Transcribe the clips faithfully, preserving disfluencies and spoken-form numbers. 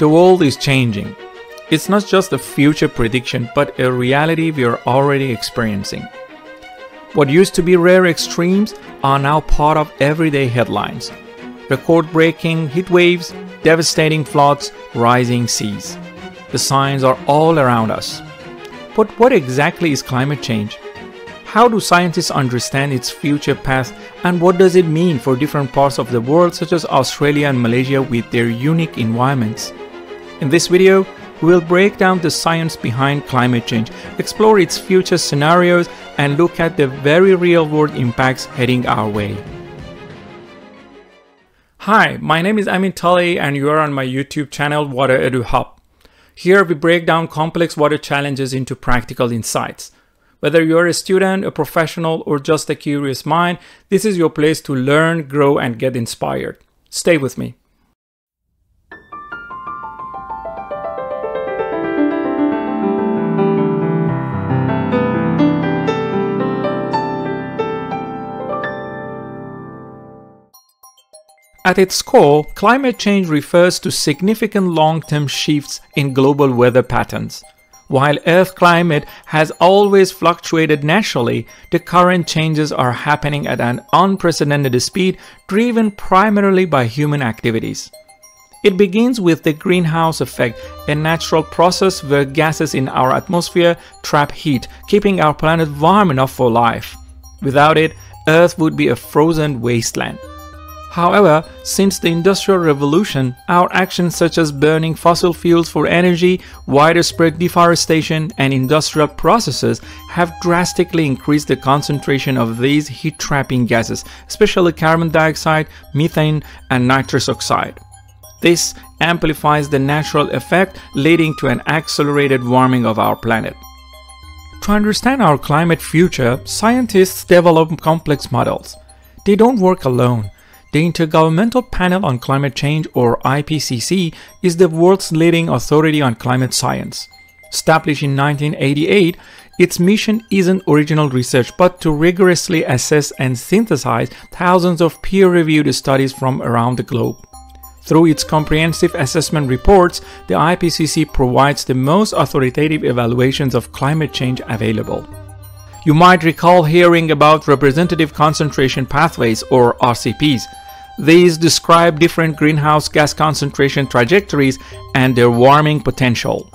The world is changing. It's not just a future prediction, but a reality we are already experiencing. What used to be rare extremes are now part of everyday headlines. Record-breaking heat waves, devastating floods, rising seas. The signs are all around us. But what exactly is climate change? How do scientists understand its future path, and what does it mean for different parts of the world such as Australia and Malaysia with their unique environments? In this video, we will break down the science behind climate change, explore its future scenarios, and look at the very real-world impacts heading our way. Hi, my name is Amin Tully and you are on my YouTube channel Water Edu Hub. Here we break down complex water challenges into practical insights. Whether you are a student, a professional, or just a curious mind, this is your place to learn, grow, and get inspired. Stay with me. At its core, climate change refers to significant long-term shifts in global weather patterns. While Earth's climate has always fluctuated naturally, the current changes are happening at an unprecedented speed, driven primarily by human activities. It begins with the greenhouse effect, a natural process where gases in our atmosphere trap heat, keeping our planet warm enough for life. Without it, Earth would be a frozen wasteland. However, since the Industrial Revolution, our actions such as burning fossil fuels for energy, widespread deforestation, and industrial processes have drastically increased the concentration of these heat-trapping gases, especially carbon dioxide, methane, and nitrous oxide. This amplifies the natural effect, leading to an accelerated warming of our planet. To understand our climate future, scientists develop complex models. They don't work alone. The Intergovernmental Panel on Climate Change, or I P C C, is the world's leading authority on climate science. Established in nineteen eighty-eight, its mission isn't original research but to rigorously assess and synthesize thousands of peer-reviewed studies from around the globe. Through its comprehensive assessment reports, the I P C C provides the most authoritative evaluations of climate change available. You might recall hearing about representative concentration pathways, or R C Ps. These describe different greenhouse gas concentration trajectories and their warming potential.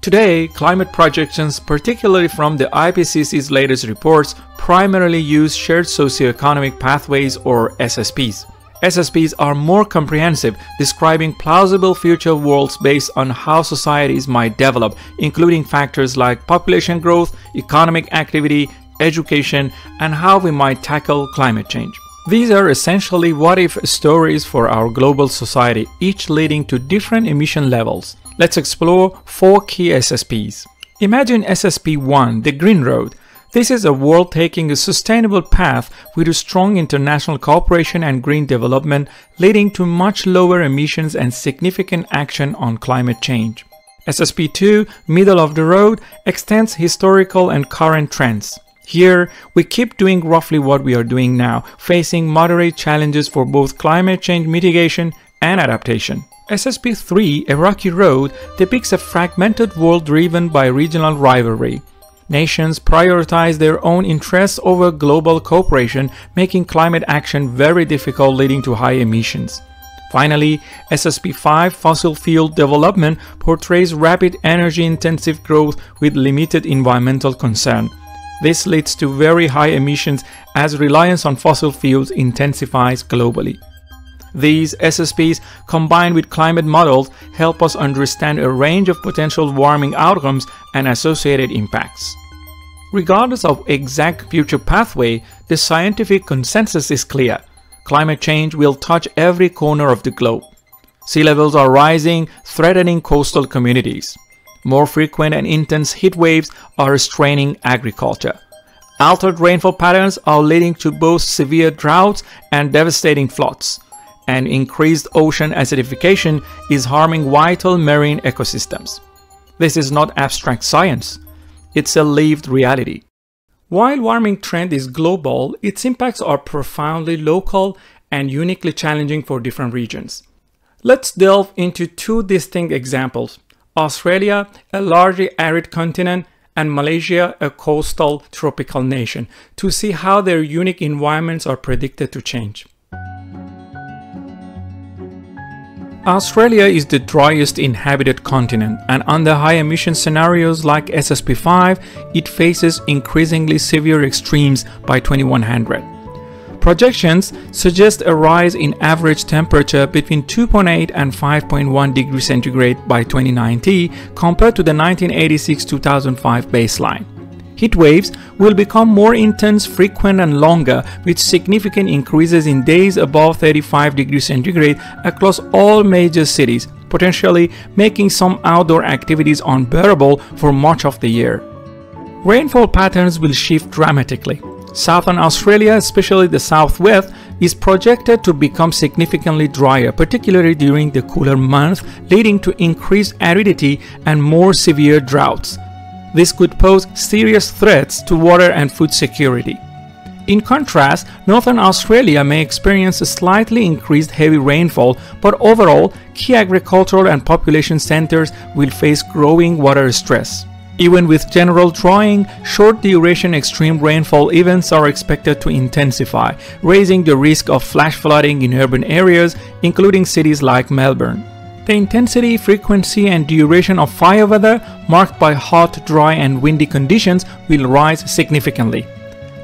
Today, climate projections, particularly from the I P C C's latest reports, primarily use Shared Socioeconomic Pathways, or S S Ps. S S Ps are more comprehensive, describing plausible future worlds based on how societies might develop, including factors like population growth, economic activity, education, and how we might tackle climate change. These are essentially what-if stories for our global society, each leading to different emission levels. Let's explore four key S S Ps. Imagine S S P one, the Green Road. This is a world taking a sustainable path with a strong international cooperation and green development, leading to much lower emissions and significant action on climate change. S S P two, Middle of the Road, extends historical and current trends. Here, we keep doing roughly what we are doing now, facing moderate challenges for both climate change mitigation and adaptation. S S P three, A Rocky Road, depicts a fragmented world driven by regional rivalry. Nations prioritize their own interests over global cooperation, making climate action very difficult, leading to high emissions. Finally, S S P five, Fossil Fuel Development, portrays rapid energy-intensive growth with limited environmental concern. This leads to very high emissions as reliance on fossil fuels intensifies globally. These S S Ps, combined with climate models, help us understand a range of potential warming outcomes and associated impacts. Regardless of exact future pathway, the scientific consensus is clear. Climate change will touch every corner of the globe. Sea levels are rising, threatening coastal communities. More frequent and intense heat waves are straining agriculture. Altered rainfall patterns are leading to both severe droughts and devastating floods. And increased ocean acidification is harming vital marine ecosystems. This is not abstract science, it's a lived reality. While warming trend is global, its impacts are profoundly local and uniquely challenging for different regions. Let's delve into two distinct examples: Australia, a largely arid continent, and Malaysia, a coastal tropical nation, to see how their unique environments are predicted to change. Australia is the driest inhabited continent, and under high emission scenarios like S S P five, it faces increasingly severe extremes by twenty-one hundred. Projections suggest a rise in average temperature between two point eight and five point one degrees centigrade by twenty ninety compared to the nineteen eighty-six to two thousand five baseline. Heat waves will become more intense, frequent and longer, with significant increases in days above thirty-five degrees centigrade across all major cities, potentially making some outdoor activities unbearable for much of the year. Rainfall patterns will shift dramatically. Southern Australia, especially the southwest, is projected to become significantly drier, particularly during the cooler months, leading to increased aridity and more severe droughts. This could pose serious threats to water and food security. In contrast, Northern Australia may experience a slightly increased heavy rainfall, but overall, key agricultural and population centres will face growing water stress. Even with general drying, short-duration extreme rainfall events are expected to intensify, raising the risk of flash flooding in urban areas, including cities like Melbourne. The intensity, frequency and duration of fire weather, marked by hot, dry and windy conditions, will rise significantly.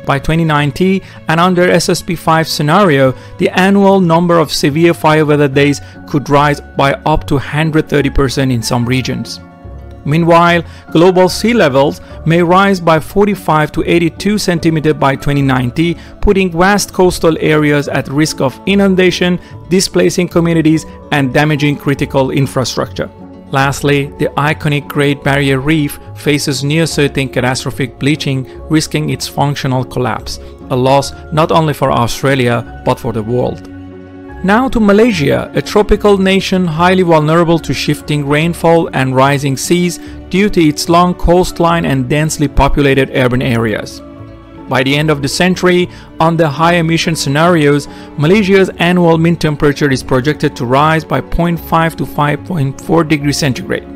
By twenty ninety, and under S S P five scenario, the annual number of severe fire weather days could rise by up to one hundred thirty percent in some regions. Meanwhile, global sea levels may rise by forty-five to eighty-two centimeters by twenty ninety, putting vast coastal areas at risk of inundation, displacing communities, and damaging critical infrastructure. Lastly, the iconic Great Barrier Reef faces near-certain catastrophic bleaching, risking its functional collapse, a loss not only for Australia but for the world. Now to Malaysia, a tropical nation highly vulnerable to shifting rainfall and rising seas due to its long coastline and densely populated urban areas. By the end of the century, under high emission scenarios, Malaysia's annual mean temperature is projected to rise by zero point five to five point four degrees centigrade.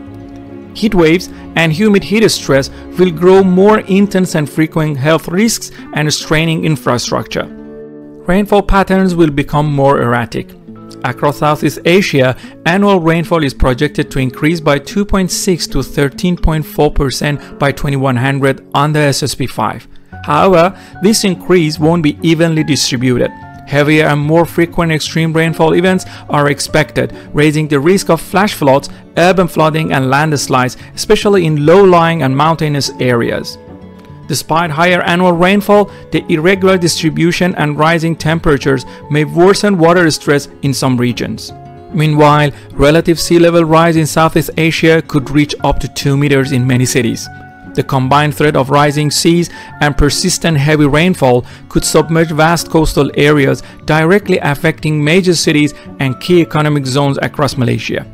Heat waves and humid heat stress will grow more intense and frequent health risks and straining infrastructure. Rainfall patterns will become more erratic. Across Southeast Asia, annual rainfall is projected to increase by two point six to thirteen point four percent by twenty-one hundred under S S P five. However, this increase won't be evenly distributed. Heavier and more frequent extreme rainfall events are expected, raising the risk of flash floods, urban flooding and landslides, especially in low-lying and mountainous areas. Despite higher annual rainfall, the irregular distribution and rising temperatures may worsen water stress in some regions. Meanwhile, relative sea level rise in Southeast Asia could reach up to two meters in many cities. The combined threat of rising seas and persistent heavy rainfall could submerge vast coastal areas, directly affecting major cities and key economic zones across Malaysia.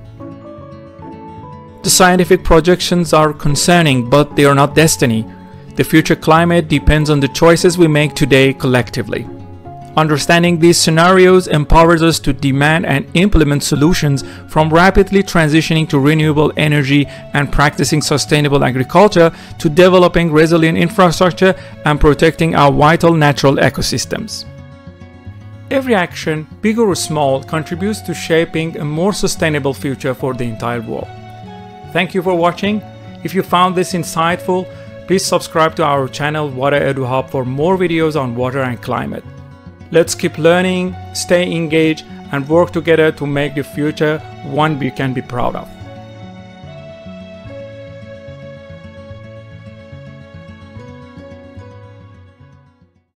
The scientific projections are concerning, but they are not destiny. The future climate depends on the choices we make today collectively. Understanding these scenarios empowers us to demand and implement solutions, from rapidly transitioning to renewable energy and practicing sustainable agriculture, to developing resilient infrastructure and protecting our vital natural ecosystems. Every action, big or small, contributes to shaping a more sustainable future for the entire world. Thank you for watching. If you found this insightful, please subscribe to our channel Water Edu Hub for more videos on water and climate. Let's keep learning, stay engaged, and work together to make the future one we can be proud of.